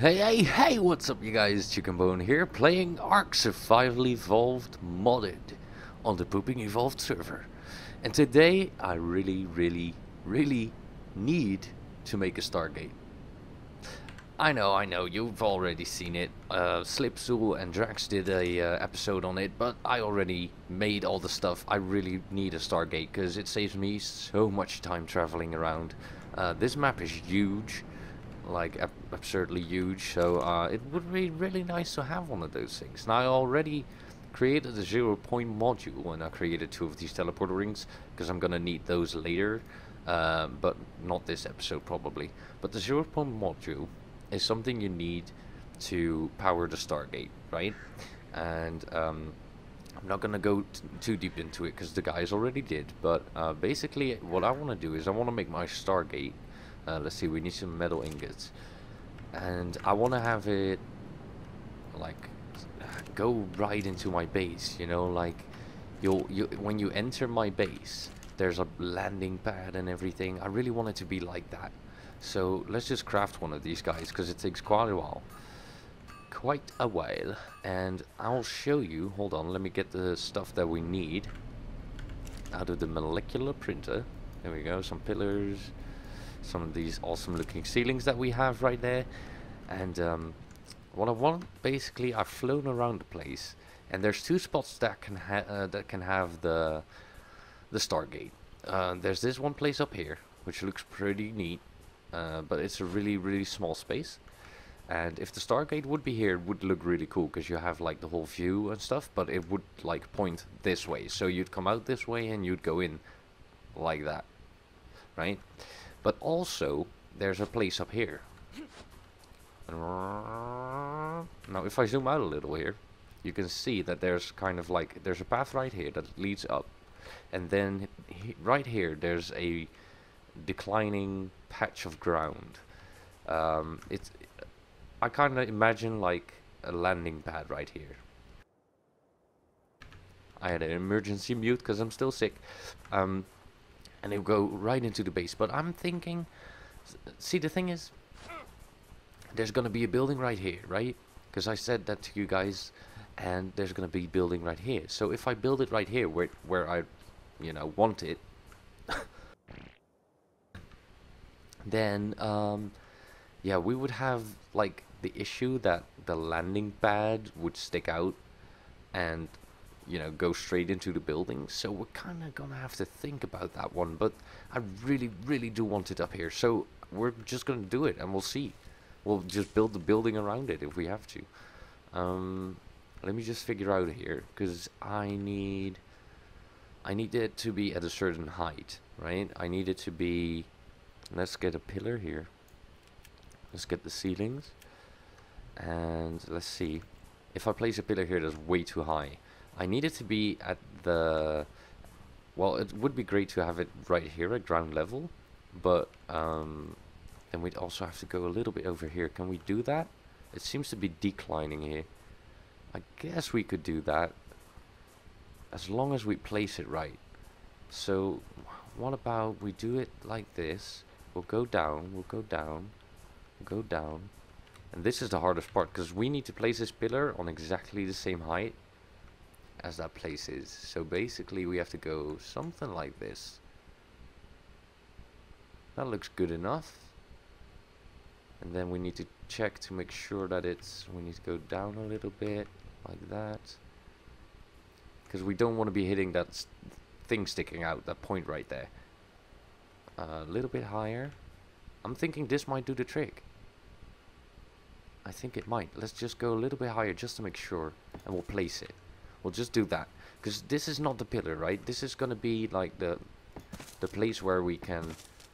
Hey, what's up you guys, Chickenbone here, playing ARK: Survival Evolved modded on the Pooping Evolved server. And today I really need to make a stargate. I know, you've already seen it. Sl1pg8r and Drax did a episode on it, but I already made all the stuff. I really need a stargate because it saves me so much time traveling around. This map is huge. Like absurdly huge, so it would be really nice to have one of those things. Now I already created a 0 point module, and I created 2 of these teleporter rings because I'm gonna need those later, but not this episode probably. But the 0 point module is something you need to power the stargate, right? And I'm not gonna go too deep into it because the guys already did, but basically what I want to do is I want to make my stargate. Let's see, we need some metal ingots, and I want to have it like go right into my base, you know, like when you enter my base there's a landing pad and everything. I really want it to be like that, so let's just craft one of these guys because it takes quite a while, and I'll show you. Hold on, let me get the stuff that we need out of the molecular printer. There we go, some pillars, some of these awesome looking ceilings that we have right there. And what I want, basically I've flown around the place and there's 2 spots that can have the stargate. There's this one place up here which looks pretty neat, but it's a really small space, and if the stargate would be here it would look really cool because you have like the whole view and stuff, but it would like point this way, so you'd come out this way and you'd go in like that, right? But also, there's a place up here. Now, if I zoom out a little here, you can see that there's kind of like, there's a path right here that leads up. And then right here, there's a declining patch of ground. I kind of imagine like a landing pad right here. I had an emergency mute because I'm still sick. And it'll go right into the base. But I'm thinking, see, the thing is, there's gonna be a building right here, right? Because I said that to you guys, and there's gonna be a building right here. So if I build it right here, where I, you know, want it, then yeah, we would have like the issue that the landing pad would stick out, and you know, go straight into the building. So we're kind of gonna have to think about that one, but I really do want it up here, so we're just gonna do it and we'll see. We'll just build the building around it if we have to. Let me just figure out here, because I need it to be at a certain height, right? I need it to be, let's get a pillar here, let's get the ceilings, and let's see. If I place a pillar here that's way too high, I need it to be at the, well, it would be great to have it right here at ground level, but then we'd also have to go a little bit over here. Can we do that? It seems to be declining here. I guess we could do that as long as we place it right. So what about we do it like this? We'll go down, we'll go down, we'll go down, and this is the hardest part because we need to place this pillar on exactly the same height as that place is. So basically we have to go something like this. That looks good enough. And then we need to check to make sure that it's, we need to go down a little bit like that, because we don't want to be hitting that thing sticking out, that point right there. A little bit higher. I'm thinking this might do the trick. I think it might. Let's just go a little bit higher just to make sure, and we'll place it. We'll just do that, because this is not the pillar, right? This is going to be like the place where we can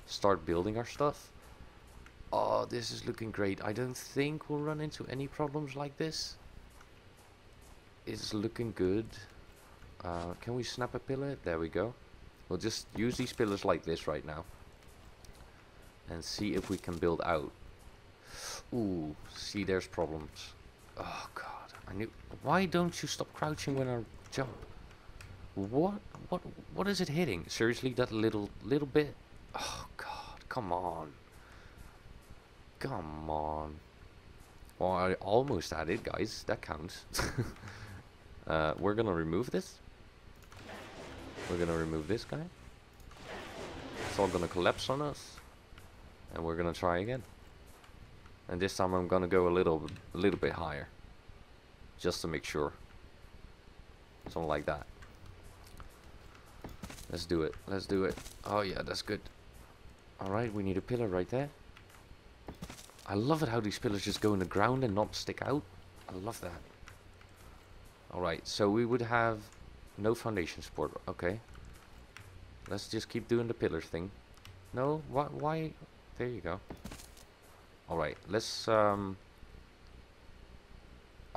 start building our stuff. Oh, this is looking great. I don't think we'll run into any problems like this. It's looking good. Can we snap a pillar? There we go. We'll just use these pillars like this right now and see if we can build out. Ooh, see, there's problems. Oh god. Why don't you stop crouching when I jump? What is it hitting? Seriously, that little bit? Oh god, come on. Come on. Well, I almost had it, guys. That counts. We're gonna remove this. We're gonna remove this guy. It's all gonna collapse on us, and we're gonna try again. And this time I'm gonna go a little bit higher, just to make sure. Something like that. Let's do it. Let's do it. Oh yeah, that's good. All right, we need a pillar right there. I love it how these pillars just go in the ground and not stick out. I love that. All right, so we would have no foundation support. Okay. Let's just keep doing the pillar thing. No, why? There you go. All right, let's. Are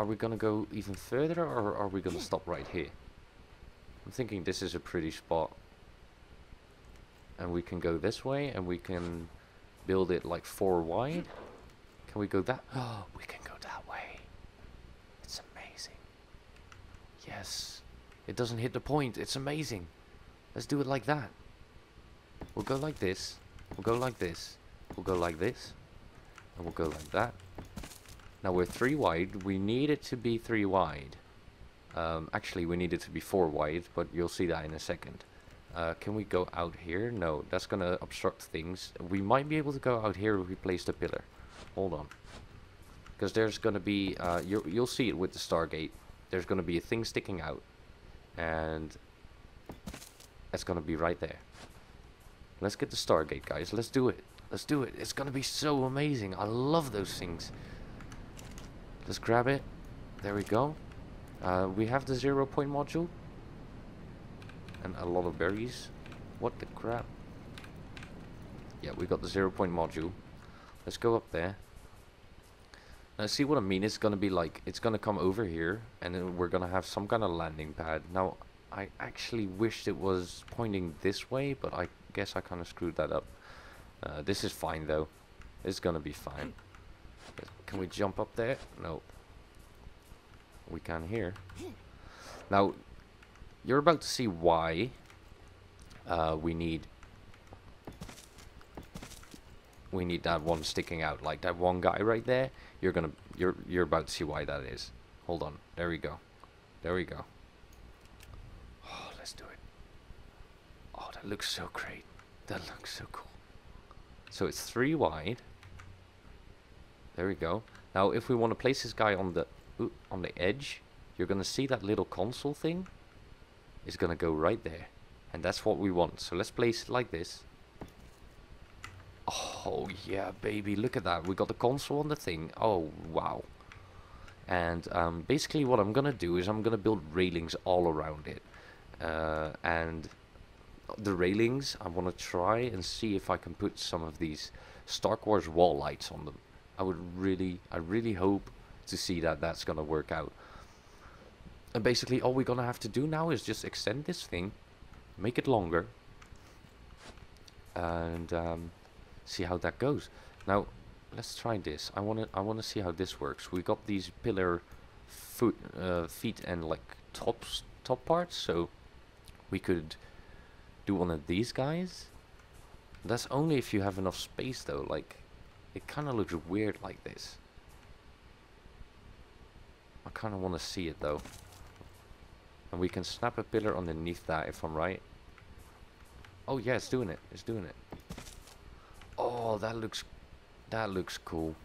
we gonna go even further, or are we gonna stop right here? I'm thinking this is a pretty spot. And we can go this way, and we can build it like 4 wide. Can we go that? Oh, we can go that way. It's amazing. Yes. It doesn't hit the point. It's amazing. Let's do it like that. We'll go like this. We'll go like this. We'll go like this. And we'll go like that. Now we're 3 wide. We need it to be 3 wide. Actually, we need it to be 4 wide, but you'll see that in a second. Can we go out here? No, that's gonna obstruct things. We might be able to go out here if we place the pillar. Hold on, because there's gonna be you'll see it with the Stargate. There's gonna be a thing sticking out, and it's gonna be right there. Let's get the Stargate, guys. Let's do it. Let's do it. It's gonna be so amazing. I love those things. Let's grab it. There we go. We have the 0 point module. And a lot of berries. What the crap? Yeah, we got the 0 point module. Let's go up there. Now, see what I mean? It's gonna be like, it's gonna come over here, and then we're gonna have some kind of landing pad. Now, I actually wished it was pointing this way, but I guess I kind of screwed that up. This is fine though. It's gonna be fine. Can we jump up there? No. We can here. Now, you're about to see why we need that one sticking out, like that one guy right there. You're about to see why that is. Hold on. There we go. There we go. Oh, let's do it. Oh, that looks so great. That looks so cool. So it's 3 wide. There we go. Now, if we want to place this guy on the edge, you're gonna see that little console thing. Is gonna go right there, and that's what we want. So let's place it like this. Oh yeah, baby, look at that. We got the console on the thing. Oh wow. And basically what I'm gonna do is I'm gonna build railings all around it, and the railings, I want to try and see if I can put some of these Star Wars wall lights on them. I really hope to see that that's gonna work out. And basically all we're gonna have to do now is just extend this thing, make it longer, and see how that goes. Now let's try this. I wanna see how this works. We got these pillar feet and like top parts, so we could do one of these guys. That's only if you have enough space though. Like, it kind of looks weird like this. I kind of want to see it though. And we can snap a pillar underneath that, if I'm right. Oh yeah, it's doing it. It's doing it. Oh, that looks cool.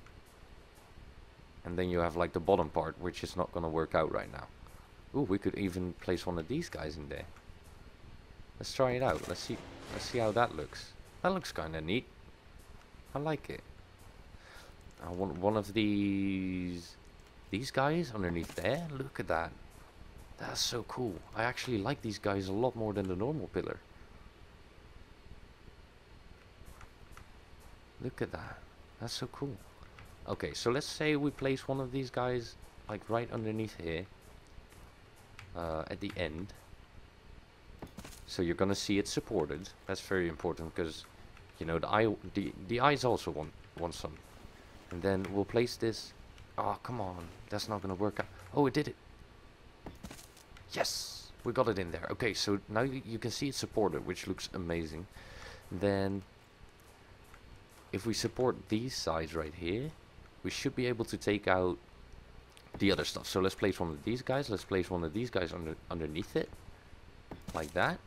And then you have like the bottom part, which is not gonna work out right now. Ooh, we could even place one of these guys in there. Let's try it out. Let's see how that looks. That looks kind of neat. I like it. I want one of these guys underneath there. Look at that. That's so cool. I actually like these guys a lot more than the normal pillar. Look at that. That's so cool. Okay, so let's say we place one of these guys like right underneath here, at the end. So you're gonna see it supported. That's very important, because you know the eyes also want some. And then we'll place this. Oh, come on. That's not gonna work out. Oh, it did it. Yes, we got it in there. Okay, so now you can see it's supported, which looks amazing. Then if we support these sides right here, we should be able to take out the other stuff. So let's place one of these guys. Let's place one of these guys underneath it, like that.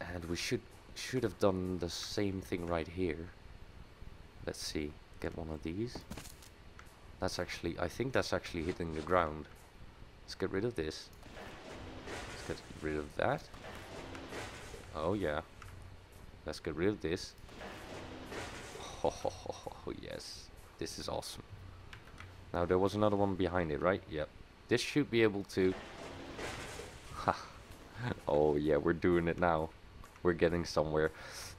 And we should have done the same thing right here. Let's see. Get one of these. That's actually, I think that's actually hitting the ground. Let's get rid of this. Let's get rid of that. Oh yeah. Let's get rid of this. Ho ho ho ho, yes. This is awesome. Now there was another one behind it, right? Yep. This should be able to... Ha. Oh yeah, we're doing it now. We're getting somewhere.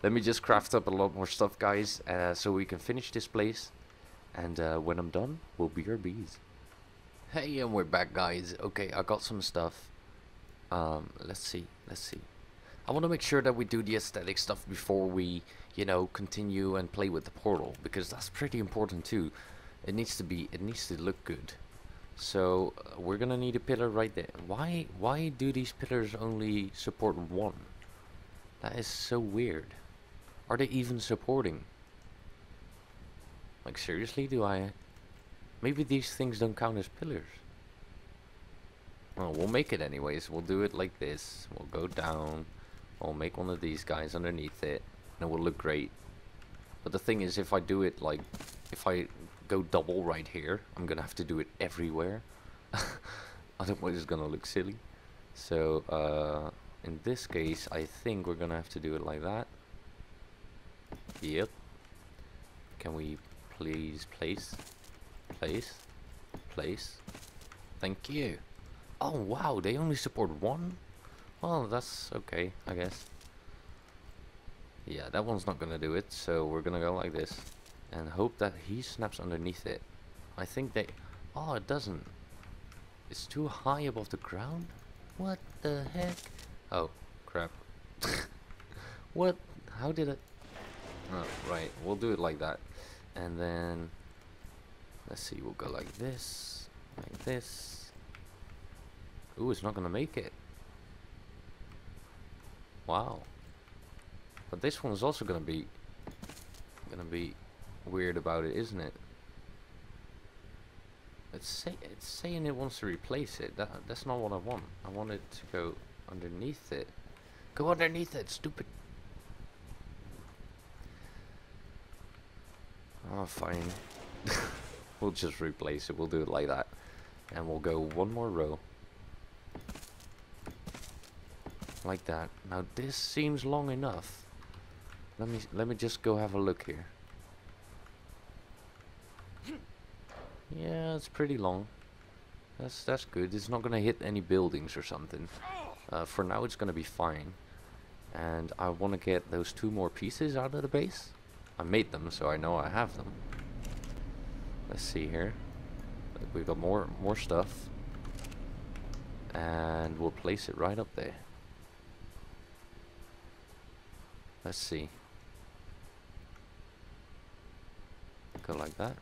Let me just craft up a lot more stuff, guys, so we can finish this place. And when I'm done, we'll be our bees. Hey, and we're back, guys. Okay, I got some stuff. Let's see. I want to make sure that we do the aesthetic stuff before we, you know, continue and play with the portal, because that's pretty important too. It needs to look good. So we're gonna need a pillar right there. Why do these pillars only support one? That is so weird. Are they even supporting? Like, seriously, do I... Maybe these things don't count as pillars. Well, we'll make it anyways. We'll do it like this. We'll go down. We'll make one of these guys underneath it. And it will look great. But the thing is, if I do it like... If I go double right here, I'm gonna have to do it everywhere. Otherwise it's gonna look silly. So, in this case, I think we're gonna have to do it like that. Yep. Can we please place? Thank you. Oh wow, they only support one? Well, that's okay, I guess. Yeah, that one's not gonna do it, so we're gonna go like this and hope that he snaps underneath it. I think they... Oh, it doesn't. It's too high above the ground? What the heck? Oh, crap. What? How did it... Oh, right. We'll do it like that. And then... Let's see. We'll go like this. Like this. Ooh, it's not gonna make it. Wow. But this one's also gonna be... weird about it, isn't it? It's saying it wants to replace it. That's not what I want. I want it to go underneath it. Go underneath it, stupid. Oh, fine. We'll just replace it. We'll do it like that. And we'll go one more row. Like that. Now this seems long enough. Let me just go have a look here. Yeah, it's pretty long. That's good. It's not gonna hit any buildings or something. For now, it's gonna be fine. And I want to get those two more pieces out of the base. I made them, so I know I have them. Let's see here. We've got more stuff, and we'll place it right up there. Let's see. Go like that.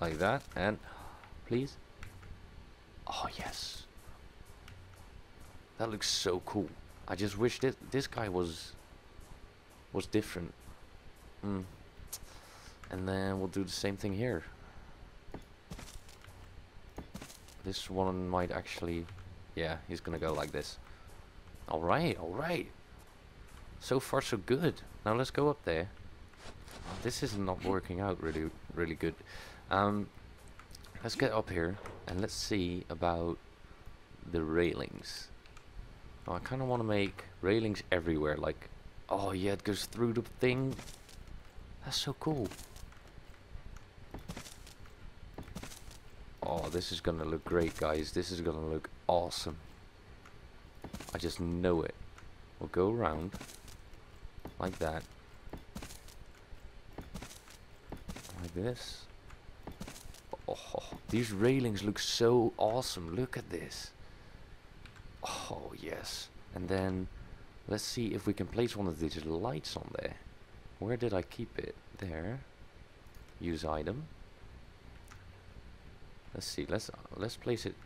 Like that, and please. Oh yes, that looks so cool. I just wish this guy was different. And then we'll do the same thing here. This one might actually, yeah, he's gonna go like this. All right. So far, so good. Now let's go up there. This is not working out really good. Let's get up here and let's see about the railings. Oh, I kind of want to make railings everywhere. Like, oh yeah, it goes through the thing. That's so cool. Oh, this is gonna look great, guys. This is gonna look awesome. I just know it. We'll go around like that. This. Oh, these railings look so awesome. Look at this. Oh yes. And then let's see if we can place one of these lights on there. Where did I keep it? There. Use item. Let's see. Let's place it.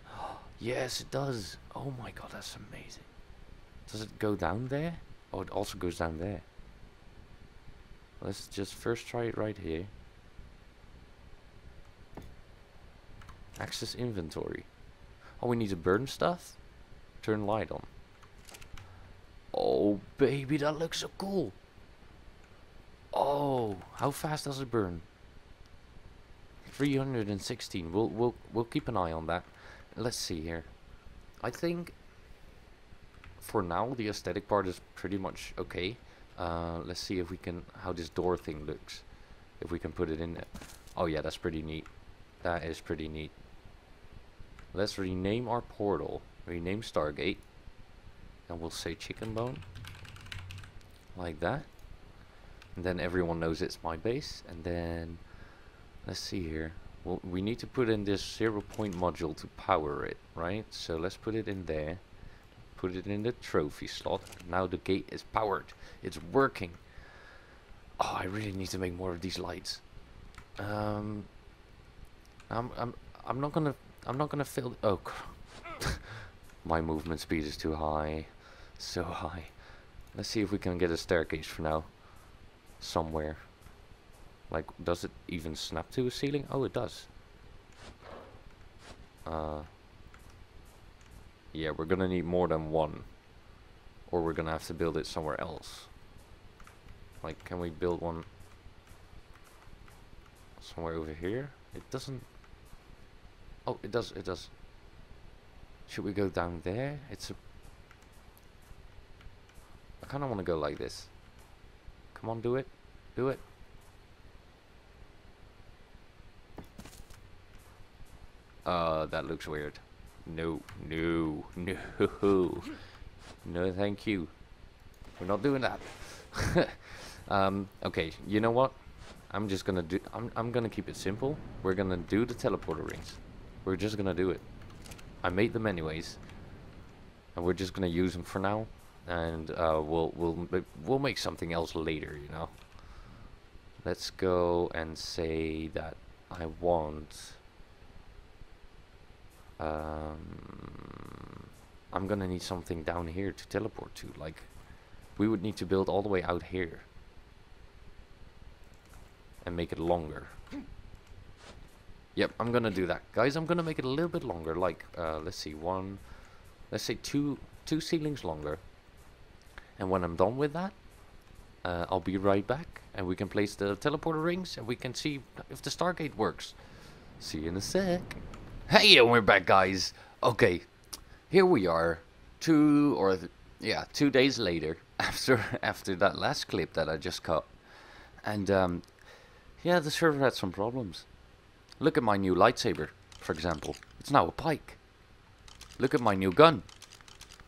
Yes, it does. Oh my god, that's amazing. Does it go down there? Oh, it also goes down there. Let's just first try it right here. Access inventory. Oh, we need to burn stuff? Turn light on. Oh, baby, that looks so cool. Oh, how fast does it burn? 316. We'll keep an eye on that. Let's see here. I think for now the aesthetic part is pretty much okay. Let's see if we can, how this door thing looks. If we can put it in there. Oh yeah, that's pretty neat. That is pretty neat. Let's rename our portal. Rename Stargate. And we'll say Chickenbone. Like that. And then everyone knows it's my base. And then let's see here. Well, we need to put in this 0 point module to power it, right? So let's put it in there. Put it in the trophy slot. Now the gate is powered. It's working. Oh, I really need to make more of these lights. I'm not gonna fail. Oh, my movement speed is too high, so high. Let's see if we can get a staircase for now, somewhere. Like, does it even snap to a ceiling? Oh, it does. Yeah, we're gonna need more than one. Or we're gonna have to build it somewhere else. Like, can we build one somewhere over here? It doesn't... Oh, it does, it does. Should we go down there? It's a... I kinda wanna go like this. Come on, do it. Do it. That looks weird. No. No, thank you. We're not doing that. Okay, you know what? I'm just gonna do... I'm gonna keep it simple. We're gonna do the teleporter rings. We're just gonna do it. I made them anyways. And we're just gonna use them for now. And, we'll make something else later, you know? Let's go and say that I want... I'm gonna need something down here to teleport to. Like, we would need to build all the way out here and make it longer. Yep, I'm gonna do that, guys. I'm gonna make it a little bit longer. Like, let's see, one, let's say two ceilings longer. And when I'm done with that, I'll be right back, and we can place the teleporter rings, and we can see if the Stargate works. See you in a sec. Hey, and we're back, guys. Okay, here we are, 2 days later, after that last clip that I just cut. And yeah, the server had some problems. Look at my new lightsaber, for example. It's now a pike. Look at my new gun.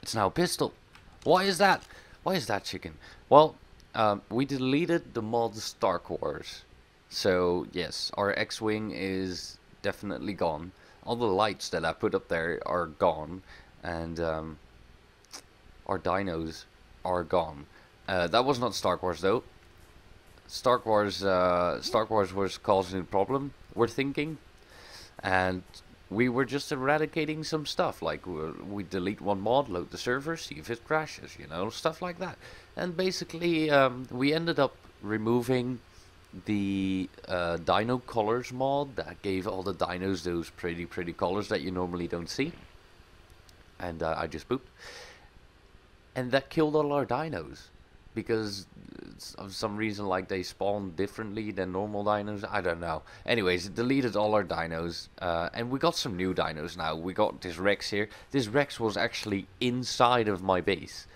It's now a pistol. Why is that? Why is that, chicken? Well, we deleted the mod Stark Wars. So yes, our X-Wing is definitely gone. All the lights that I put up there are gone, and our dinos are gone. That was not Stark Wars, though. Stark Wars was causing a problem, we're thinking, and we were just eradicating some stuff. Like, we delete one mod, load the server, see if it crashes, you know, stuff like that. And basically, we ended up removing the dino colors mod that gave all the dinos those pretty colors that you normally don't see. And I just pooped, and that killed all our dinos because of some reason, like they spawn differently than normal dinos. I don't know. Anyways, it deleted all our dinos, and we got some new dinos now. We got this Rex here. This Rex was actually inside of my base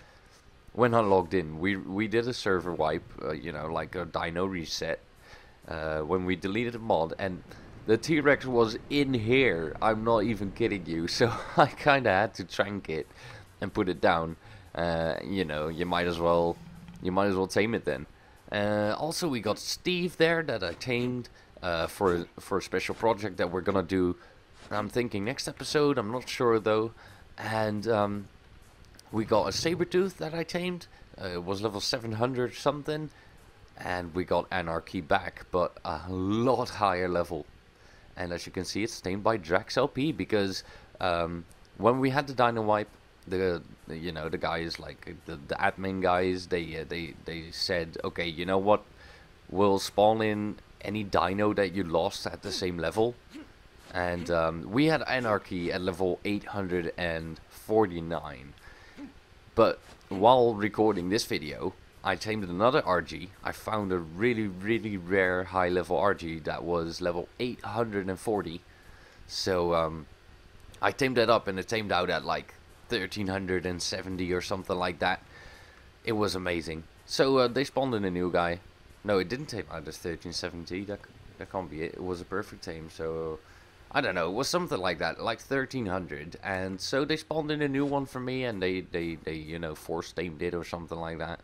when I logged in. We did a server wipe, you know, like a dino reset. When we deleted the mod, and the T-Rex was in here. I'm not even kidding you. So I kind of had to trank it and put it down. You know, you might as well tame it then. Also, we got Steve there that I tamed for a special project that we're gonna do. I'm thinking next episode. I'm not sure though. And we got a Sabertooth that I tamed. It was level 700 something. And we got Anarchy back, but a lot higher level. And as you can see, it's tamed by Drax LP, because when we had the dino wipe, the you know, the guys, like the admin guys, they said, okay, you know what, will spawn in any dino that you lost at the same level. And we had Anarchy at level 849. But while recording this video, I tamed another RG. I found a really, really rare high level RG that was level 840. So I tamed that up, and it tamed out at like 1370 or something like that. It was amazing. So they spawned in a new guy. No, it didn't tame out as 1370. That can't be it. It was a perfect tame. So I don't know, it was something like that, like 1300, and so they spawned in a new one for me, and they you know, force tamed it or something like that,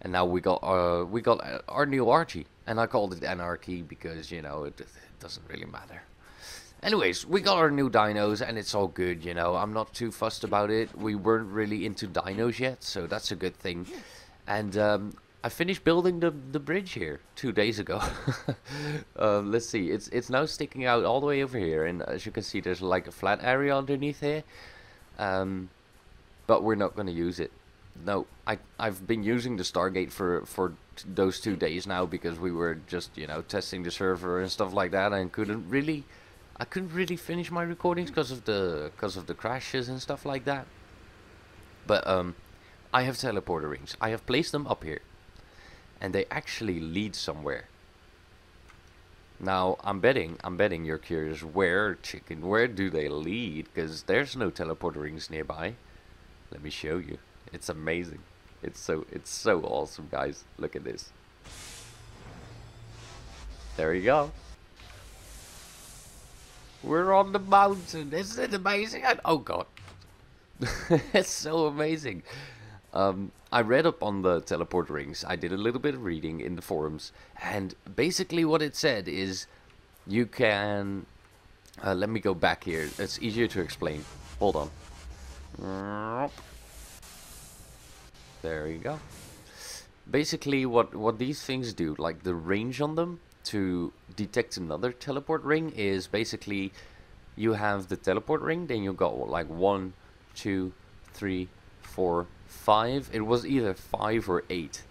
and now we got our new Archie, and I called it Anarchy because, you know, it doesn't really matter. Anyways, we got our new dinos, and it's all good, you know, I'm not too fussed about it. We weren't really into dinos yet, so that's a good thing. And I finished building the bridge here 2 days ago. Let's see, it's now sticking out all the way over here, and as you can see, there's like a flat area underneath here. But we're not going to use it. No, I've been using the Stargate for those 2 days now, because we were just, you know, testing the server and stuff like that, and I couldn't really finish my recordings because of the crashes and stuff like that. But I have teleporter rings. I have placed them up here, and they actually lead somewhere. Now, I'm betting you're curious, where, chicken, where do they lead? Because there's no teleporter rings nearby. Let me show you. It's amazing. It's so awesome, guys. Look at this. There you go. We're on the mountain. Isn't it amazing? Oh, God. It's so amazing. I read up on the teleport rings. I did a little bit of reading in the forums, and basically what it said is you can... let me go back here. It's easier to explain. Hold on. There you go. Basically what these things do, like the range on them to detect another teleport ring, is basically you have the teleport ring, then you go like 1, 2, 3, 4, 5. It was either 5 or 8.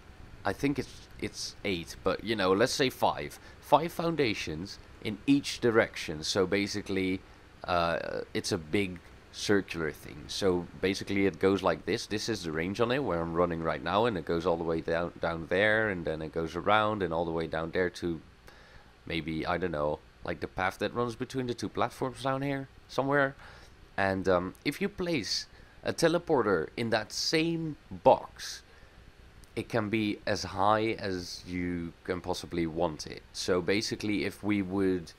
I think it's 8, but you know, let's say 5. 5 foundations in each direction. So basically, it's a big circular thing. So basically, it goes like this. This is the range on it where I'm running right now, and it goes all the way down there, and then it goes around and all the way down there to maybe, I don't know, like the path that runs between the two platforms down here somewhere. And if you place a teleporter in that same box, it can be as high as you can possibly want it. So basically, if we would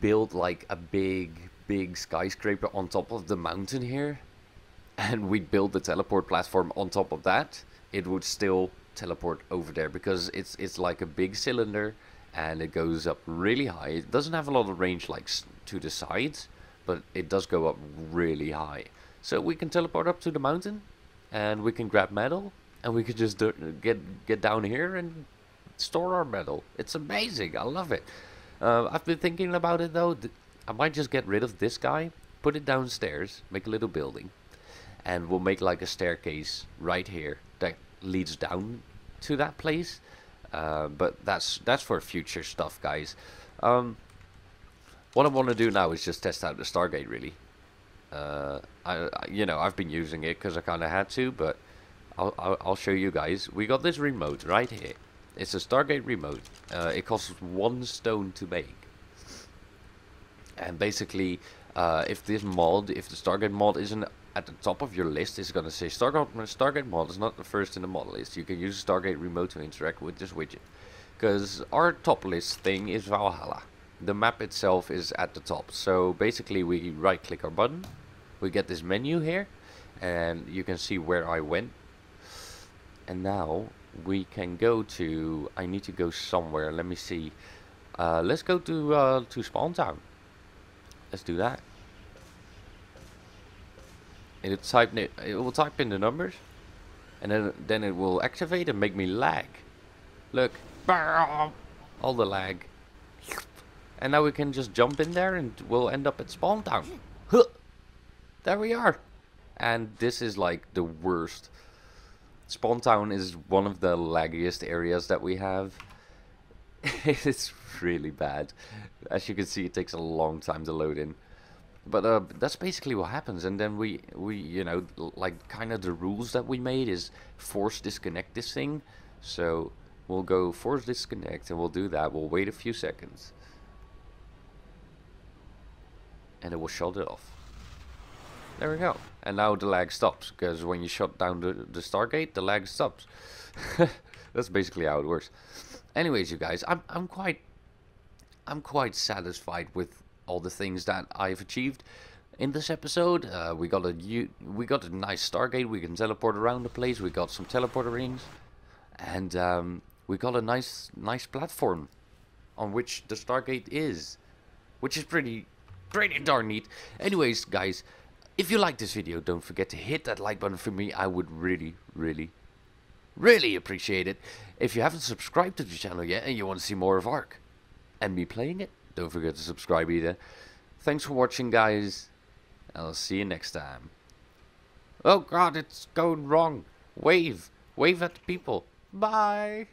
build like a big skyscraper on top of the mountain here, and we'd build the teleport platform on top of that, it would still teleport over there, because it's like a big cylinder, and it goes up really high. It doesn't have a lot of range like to the sides, but it does go up really high. So we can teleport up to the mountain, and we can grab metal, and we can just get down here and store our metal. It's amazing. I love it. I've been thinking about it, though. I might just get rid of this guy, put it downstairs, make a little building, and we'll make like a staircase right here that leads down to that place. But that's for future stuff, guys. What I want to do now is just test out the Stargate, really. You know, I've been using it because I kind of had to, but I'll show you guys. We got this remote right here. It's a Stargate remote. It costs 1 stone to make. And basically, if the Stargate mod isn't at the top of your list, it's going to say Stargate mod is not the first in the mod list. You can use the Stargate remote to interact with this widget. Because our top list thing is Valhalla. The map itself is at the top. So basically, we right click our button, we get this menu here, and you can see where I went. And now we can go to, I need to go somewhere, let me see. Let's go to Spawn Town. Let's do that. It will type in the numbers, and then it will activate and make me lag. Look, all the lag. And now we can just jump in there, and we'll end up at Spawn Town. Huh. There we are. And this is like the worst Spawn Town is one of the laggiest areas that we have. It's really bad. As you can see, it takes a long time to load in. But that's basically what happens, and then we you know, like, kind of the rules that we made is force disconnect this thing. So we'll go force disconnect, and we'll do that. We'll wait a few seconds, and it will shut it off. There we go. And now the lag stops, because when you shut down the Stargate, the lag stops. That's basically how it works. Anyways, you guys, I'm quite satisfied with all the things that I've achieved in this episode. We got a nice Stargate. We can teleport around the place. We got some teleporter rings, and we got a nice platform on which the Stargate is, which is pretty darn neat. Anyways, guys, if you like this video, don't forget to hit that like button for me. I would really appreciate it. If you haven't subscribed to the channel yet and you want to see more of ARK and me playing it, don't forget to subscribe either. Thanks for watching, guys, and I'll see you next time. Oh god, it's going wrong. Wave at the people. Bye.